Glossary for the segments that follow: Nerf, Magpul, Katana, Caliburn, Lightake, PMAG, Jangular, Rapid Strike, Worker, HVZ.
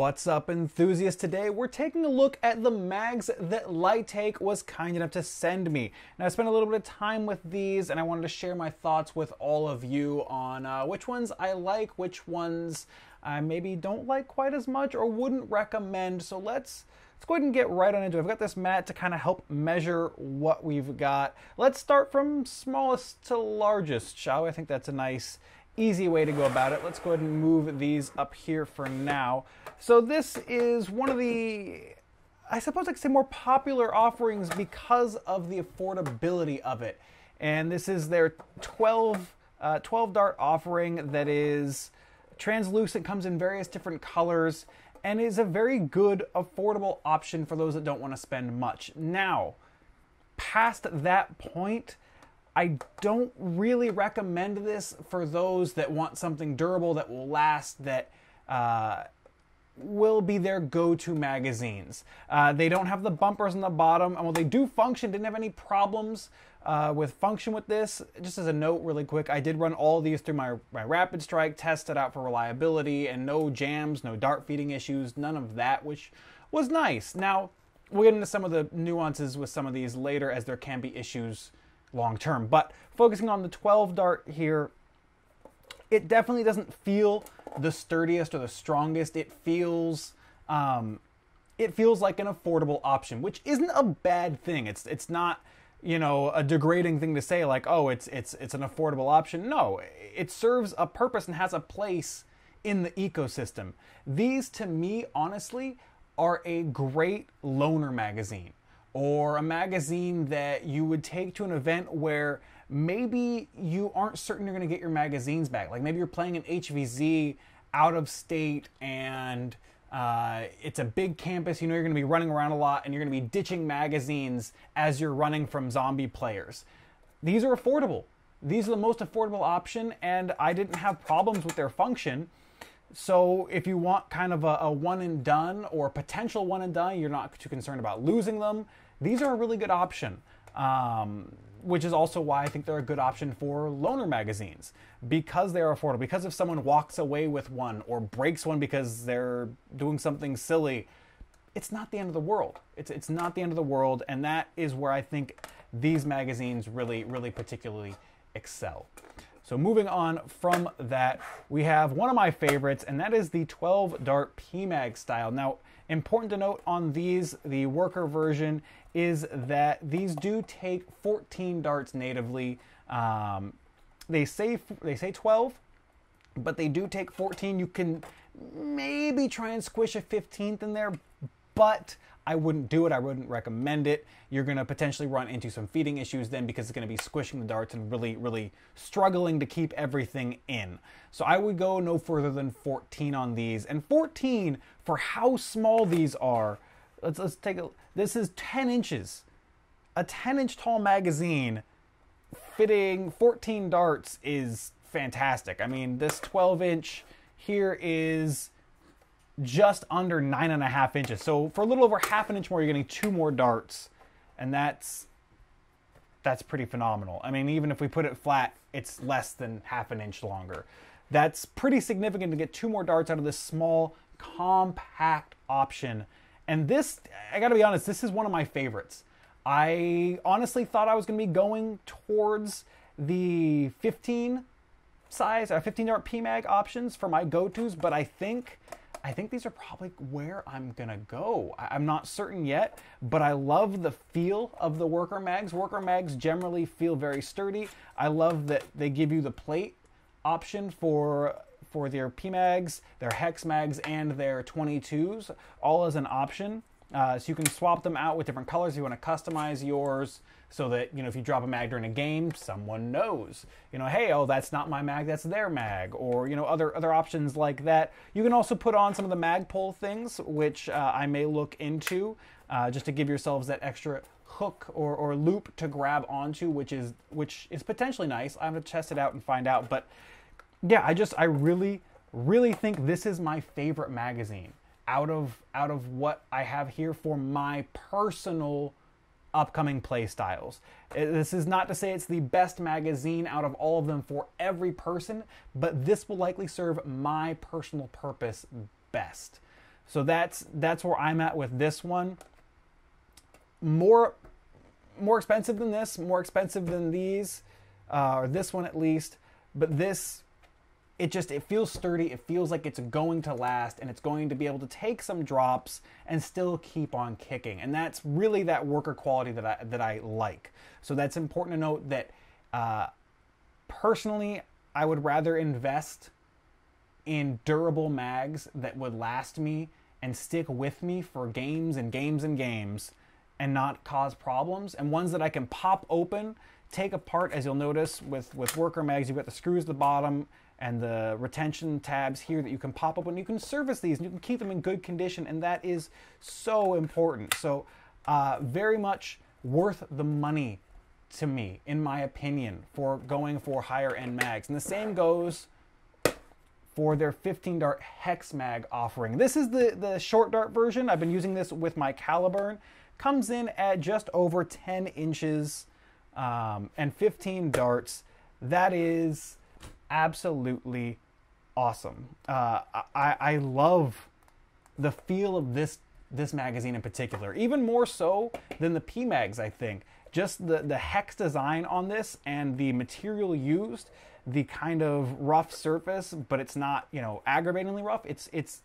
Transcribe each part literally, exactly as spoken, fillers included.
What's up, enthusiasts? Today we're taking a look at the mags that Lightake was kind enough to send me. And I spent a little bit of time with these and I wanted to share my thoughts with all of you on uh, which ones I like, which ones I maybe don't like quite as much or wouldn't recommend. So let's Let's go ahead and get right on into it. I've got this mat to kind of help measure what we've got. Let's start from smallest to largest, shall we? I think that's a nice, easy way to go about it. Let's go ahead and move these up here for now. So this is one of the, I suppose I could say, more popular offerings because of the affordability of it. And this is their twelve, uh, twelve dart offering that is translucent, comes in various different colors, and is a very good, affordable option for those that don't want to spend much. Now, past that point, I don't really recommend this for those that want something durable, that will last, that uh, will be their go-to magazines. Uh, they don't have the bumpers on the bottom, and while they do function, didn't have any problems uh, with function with this. Just as a note really quick, I did run all these through my, my Rapid Strike, tested out for reliability, and no jams, no dart feeding issues, none of that, which was nice. Now, we'll get into some of the nuances with some of these later, as there can be issues long term. But focusing on the twelve dart here, it definitely doesn't feel the sturdiest or the strongest. It feels, um, it feels like an affordable option, which isn't a bad thing. It's it's not, you know, a degrading thing to say like, oh, it's it's it's an affordable option. No, it serves a purpose and has a place in the ecosystem. These, to me, honestly, are a great loaner magazine, or a magazine that you would take to an event where maybe you aren't certain you're going to get your magazines back. Like maybe you're playing an H V Z out of state and uh, it's a big campus. You know you're going to be running around a lot and you're going to be ditching magazines as you're running from zombie players. These are affordable. These are the most affordable option, and I didn't have problems with their function. So if you want kind of a, a one and done, or potential one and done, you're not too concerned about losing them, these are a really good option. Um, which is also why I think they're a good option for loaner magazines, because they're affordable, because if someone walks away with one or breaks one because they're doing something silly, it's not the end of the world. It's, it's not the end of the world. And that is where I think these magazines really, really particularly excel. So moving on from that, we have one of my favorites, and that is the twelve dart P MAG style. Now, important to note on these, the Worker version, is that these do take fourteen darts natively. Um, they say they say twelve, but they do take fourteen. You can maybe try and squish a fifteenth in there, but I wouldn't do it. I wouldn't recommend it. You're going to potentially run into some feeding issues then, because it's going to be squishing the darts and really, really struggling to keep everything in. So I would go no further than fourteen on these. And fourteen, for how small these are, let's, let's take a, this is ten inches. A ten inch tall magazine fitting fourteen darts is fantastic. I mean, this twelve inch here is just under nine and a half inches. So for a little over half an inch more, you're getting two more darts, and that's that's pretty phenomenal. I mean, even if we put it flat, it's less than half an inch longer. That's pretty significant to get two more darts out of this small, compact option. And this, I gotta be honest, this is one of my favorites. I honestly thought I was gonna be going towards the fifteen size, or fifteen dart P MAG options for my go-tos, but I think I think these are probably where I'm gonna go. I'm not certain yet, but I love the feel of the Worker mags. Worker mags generally feel very sturdy. I love that they give you the plate option for for their P MAGs, their hex mags, and their twenty-twos, all as an option. Uh, so you can swap them out with different colors. You want to customize yours so that, you know, if you drop a mag during a game, someone knows, you know, hey, oh, that's not my mag, that's their mag, or, you know, other other options like that. You can also put on some of the Magpul things, which uh, I may look into, uh, just to give yourselves that extra hook or, or loop to grab onto, which is which is potentially nice. I'm gonna test it out and find out, but yeah, I just I really really think this is my favorite magazine out of out of what I have here for my personal upcoming play styles. This is not to say it's the best magazine out of all of them for every person, but this will likely serve my personal purpose best. So that's that's where I'm at with this one. More more expensive than this, more expensive than these, uh, or this one at least. But this, it just, it feels sturdy. It feels like it's going to last, and it's going to be able to take some drops and still keep on kicking. And that's really that worker quality that I, that I like. So that's important to note that uh, personally, I would rather invest in durable mags that would last me and stick with me for games and games and games and not cause problems, and ones that I can pop open, take apart. As you'll notice with, with worker mags, you've got the screws at the bottom and the retention tabs here that you can pop open. You can service these and you can keep them in good condition, and that is so important. So uh, very much worth the money to me, in my opinion, for going for higher end mags. And the same goes for their fifteen dart hex mag offering. This is the, the short dart version. I've been using this with my Caliburn. Comes in at just over ten inches um, and fifteen darts. That is absolutely awesome. Uh, I, I love the feel of this this magazine in particular, even more so than the P mags, I think. Just the, the hex design on this and the material used, the kind of rough surface, but it's not, you know, aggravatingly rough. It's, it's,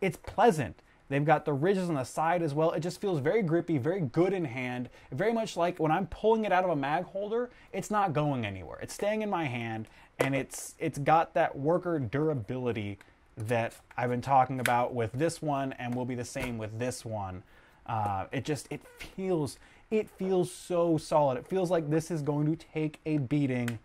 it's pleasant. They've got the ridges on the side as well. It just feels very grippy, very good in hand. Very much like when I'm pulling it out of a mag holder, it's not going anywhere. It's staying in my hand, and it's it's got that worker durability that I've been talking about with this one, and will be the same with this one. Uh, it just, it feels, it feels so solid. It feels like this is going to take a beating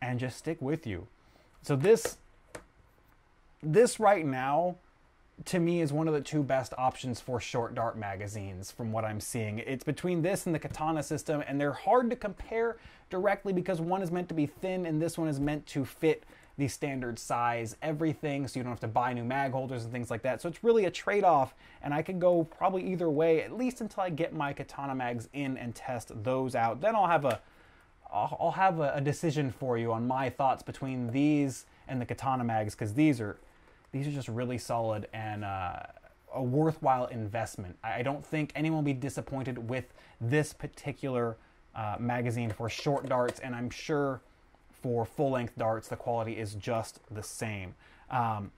and just stick with you. So this, this right now, to me, is one of the two best options for short dart magazines from what I'm seeing. It's between this and the Katana system, and they're hard to compare directly because one is meant to be thin and this one is meant to fit the standard size, everything, so you don't have to buy new mag holders and things like that. So it's really a trade-off, and I could go probably either way, at least until I get my Katana mags in and test those out. Then I'll have a, I'll have a decision for you on my thoughts between these and the Katana mags, because these are These are just really solid and uh, a worthwhile investment. I don't think anyone will be disappointed with this particular uh, magazine for short darts, and I'm sure for full-length darts, the quality is just the same. Um,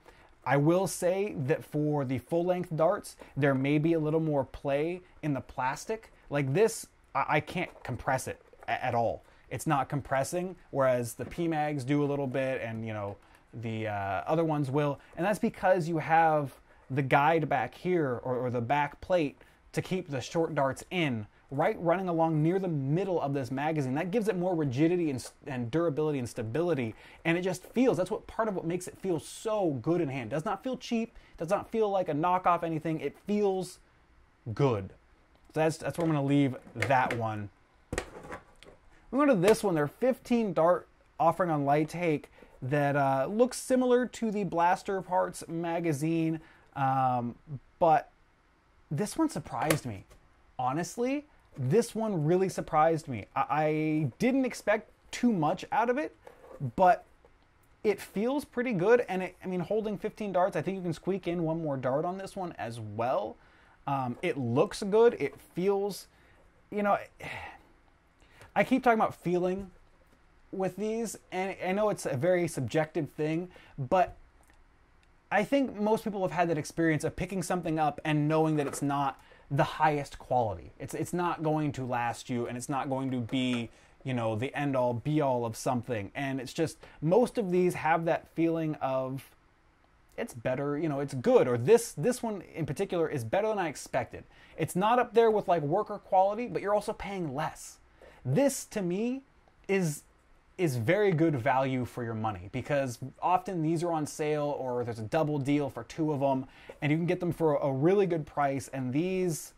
I will say that for the full-length darts, there may be a little more play in the plastic. Like this, I, I can't compress it at all. It's not compressing, whereas the P mags do a little bit, and, you know, the uh, other ones will, and that's because you have the guide back here, or, or the back plate to keep the short darts in, right running along near the middle of this magazine. That gives it more rigidity and, and durability and stability, and it just feels, that's what part of what makes it feel so good in hand. Does not feel cheap, does not feel like a knockoff anything, it feels good. So that's, that's where I'm gonna leave that one. We go to this one, their fifteen dart offering on Lightake, that uh, looks similar to the Blaster Parts magazine, um, but this one surprised me. Honestly, this one really surprised me. I, I didn't expect too much out of it, but it feels pretty good, and it, I mean, holding fifteen darts, I think you can squeak in one more dart on this one as well. Um, it looks good, it feels, you know, I keep talking about feeling with these, and I know it's a very subjective thing, but I think most people have had that experience of picking something up and knowing that it's not the highest quality. It's it's not going to last you, and it's not going to be, you know, the end-all, be-all of something. And it's just, most of these have that feeling of, it's better, you know, it's good, or this this one in particular is better than I expected. It's not up there with like worker quality, but you're also paying less. This, to me, is is very good value for your money, because often these are on sale, or there's a double deal for two of them, and you can get them for a really good price. And these,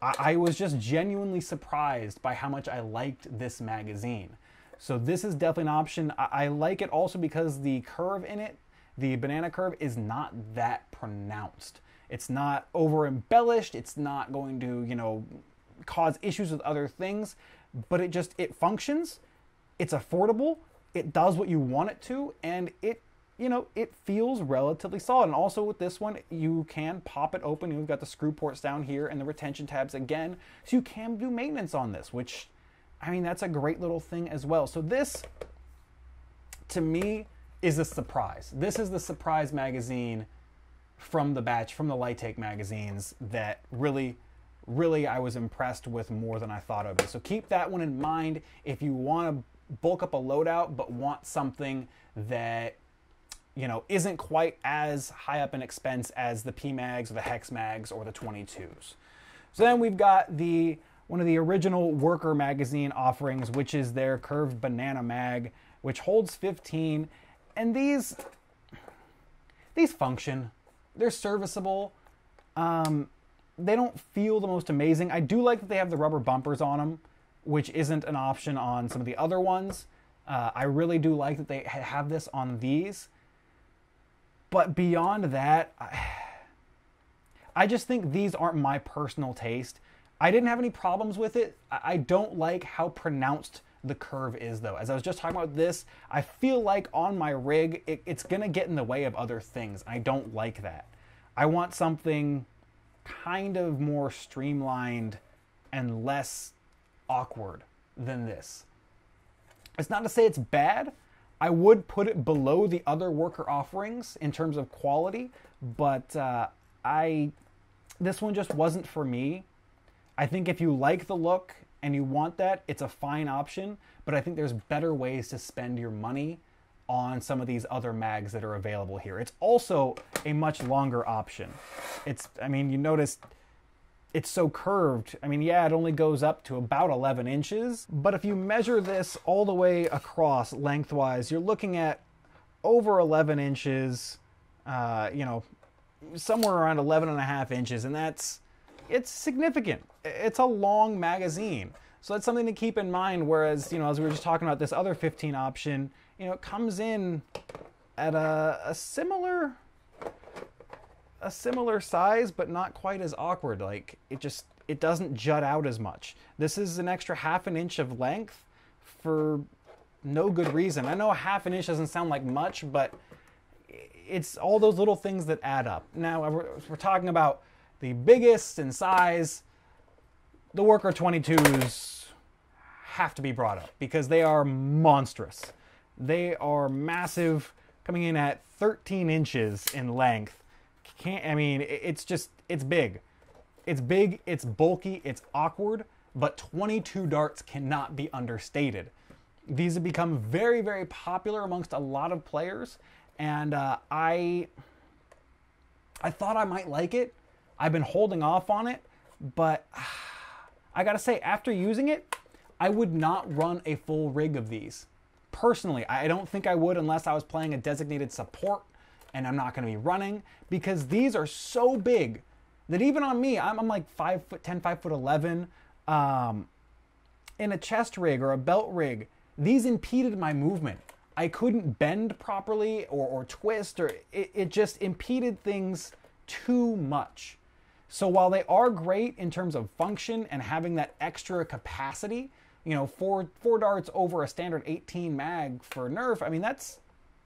I, I was just genuinely surprised by how much I liked this magazine. So this is definitely an option. I, I like it also because the curve in it, the banana curve, is not that pronounced. It's not over embellished. It's not going to, you know, cause issues with other things, but it just, it functions. It's affordable, it does what you want it to, and it you know, it feels relatively solid. And also with this one, you can pop it open. You've got the screw ports down here and the retention tabs again, so you can do maintenance on this, which, I mean, that's a great little thing as well. So this, to me, is a surprise. This is the surprise magazine from the batch, from the Lightake magazines, that really, really I was impressed with more than I thought of it. So keep that one in mind if you want to bulk up a loadout but want something that, you know, isn't quite as high up in expense as the P MAGs or the Hex Mags or the twenty-twos. So then we've got the one of the original Worker magazine offerings, which is their curved banana mag, which holds fifteen. And these, these function. They're serviceable. Um, they don't feel the most amazing. I do like that they have the rubber bumpers on them, which isn't an option on some of the other ones. Uh, I really do like that they have this on these. But beyond that, I, I just think these aren't my personal taste. I didn't have any problems with it. I don't like how pronounced the curve is, though. As I was just talking about this, I feel like on my rig, it, it's gonna get in the way of other things. I don't like that. I want something kind of more streamlined and less awkward than this. It's not to say it's bad. I would put it below the other Worker offerings in terms of quality, but uh, I this one just wasn't for me. I think if you like the look and you want that, it's a fine option, but I think there's better ways to spend your money on some of these other mags that are available here. It's also a much longer option. It's, I mean, you notice it's so curved. I mean, yeah, it only goes up to about eleven inches, but if you measure this all the way across lengthwise, you're looking at over eleven inches, uh, you know, somewhere around eleven and a half inches, and that's, it's significant. It's a long magazine. So that's something to keep in mind, whereas, you know, as we were just talking about this other fifteen option, you know, it comes in at a, a similar... a similar size, but not quite as awkward. Like, it just, it doesn't jut out as much. This is an extra half an inch of length for no good reason. I know half an inch doesn't sound like much, but it's all those little things that add up. Now, we're talking about the biggest in size. The Worker twenty-twos have to be brought up because they are monstrous. They are massive, coming in at thirteen inches in length. Can't, I mean, it's just, it's big. It's big, it's bulky, it's awkward, but twenty-two darts cannot be understated. These have become very, very popular amongst a lot of players, and uh, I, I thought I might like it. I've been holding off on it, but uh, I gotta say, after using it, I would not run a full rig of these. Personally, I don't think I would unless I was playing a designated support, and I'm not gonna be running, because these are so big that even on me, I'm, I'm like five foot ten, five foot eleven. Um, in a chest rig or a belt rig, these impeded my movement. I couldn't bend properly or, or twist, or it, it just impeded things too much. So while they are great in terms of function and having that extra capacity, you know, four four darts over a standard eighteen mag for Nerf, I mean, that's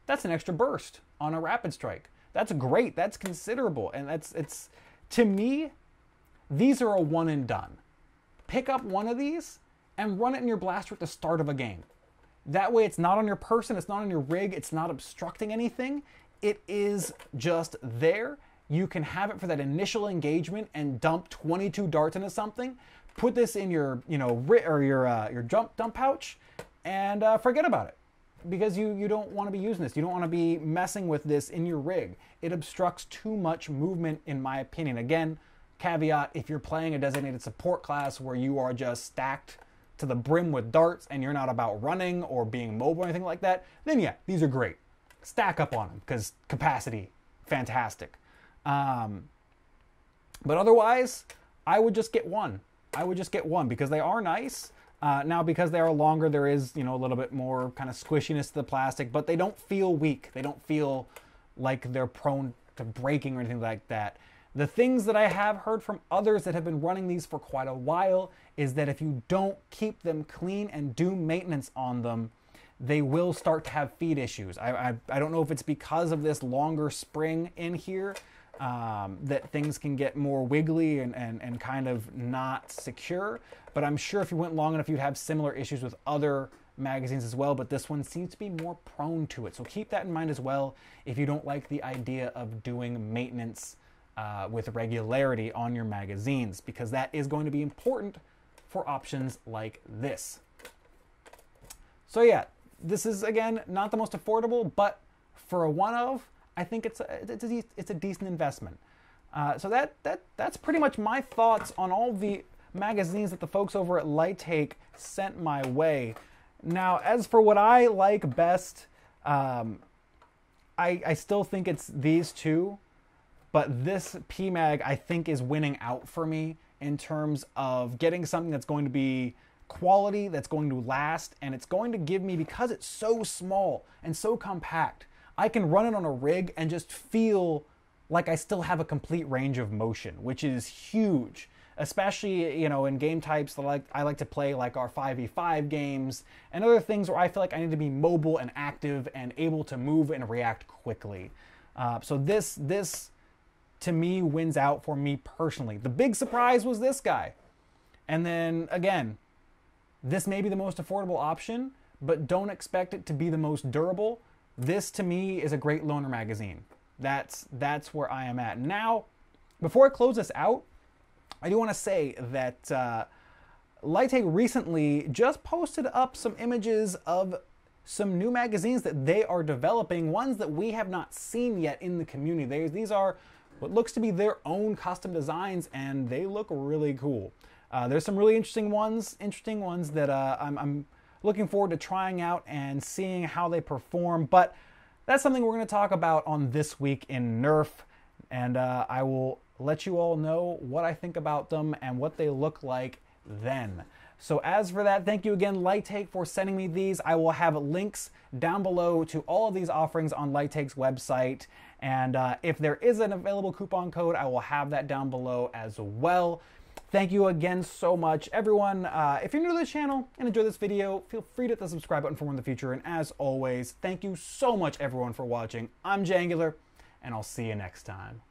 that's an extra burst on a Rapid Strike. That's great, that's considerable, and that's, it's, to me, these are a one and done. Pick up one of these and run it in your blaster at the start of a game. That way it's not on your person, it's not on your rig, it's not obstructing anything, it is just there. You can have it for that initial engagement and dump twenty-two darts into something, put this in your, you know, or your, uh, your jump dump pouch, and uh, forget about it. Because you, you don't want to be using this. You don't want to be messing with this in your rig. It obstructs too much movement, in my opinion. Again, caveat, if you're playing a designated support class where you are just stacked to the brim with darts and you're not about running or being mobile or anything like that, then yeah, these are great. Stack up on them, because capacity, fantastic. Um, but otherwise, I would just get one. I would just get one, because they are nice. Uh, now, because they are longer, there is, you know, a little bit more kind of squishiness to the plastic, but they don't feel weak. They don't feel like they're prone to breaking or anything like that. The things that I have heard from others that have been running these for quite a while is that if you don't keep them clean and do maintenance on them, they will start to have feed issues. I, I, I don't know if it's because of this longer spring in here um, that things can get more wiggly and, and, and kind of not secure, but I'm sure if you went long enough, you'd have similar issues with other magazines as well, but this one seems to be more prone to it. So keep that in mind as well if you don't like the idea of doing maintenance uh, with regularity on your magazines, because that is going to be important for options like this. So yeah, this is, again, not the most affordable, but for a one-of, I think it's a, it's a, it's a decent investment. Uh, so that, that, that's pretty much my thoughts on all the magazines that the folks over at Lightake sent my way. Now, as for what I like best, um, I, I still think it's these two, but this P MAG, I think, is winning out for me in terms of getting something that's going to be quality, that's going to last, and it's going to give me, because it's so small and so compact, I can run it on a rig and just feel like I still have a complete range of motion, which is huge, especially, you know, in game types that like I like to play, like our five v five games and other things where I feel like I need to be mobile and active and able to move and react quickly. Uh, so this this to me wins out for me personally. The big surprise was this guy, and then again, this may be the most affordable option, but don't expect it to be the most durable. This, to me, is a great loaner magazine. That's, that's where I am at. Now, before I close this out, I do want to say that uh, Lightake recently just posted up some images of some new magazines that they are developing, ones that we have not seen yet in the community. They, these are what looks to be their own custom designs, and they look really cool. Uh, there's some really interesting ones, interesting ones that uh, I'm, I'm looking forward to trying out and seeing how they perform. But that's something we're going to talk about on This Week in Nerf. And uh, I will let you all know what I think about them and what they look like then. So as for that, thank you again, Lightake, for sending me these. I will have links down below to all of these offerings on Lighttake's website. And uh, if there is an available coupon code, I will have that down below as well. Thank you again so much, everyone. Uh, if you're new to the channel and enjoy this video, feel free to hit the subscribe button for more in the future. And as always, thank you so much, everyone, for watching. I'm Jangular, and I'll see you next time.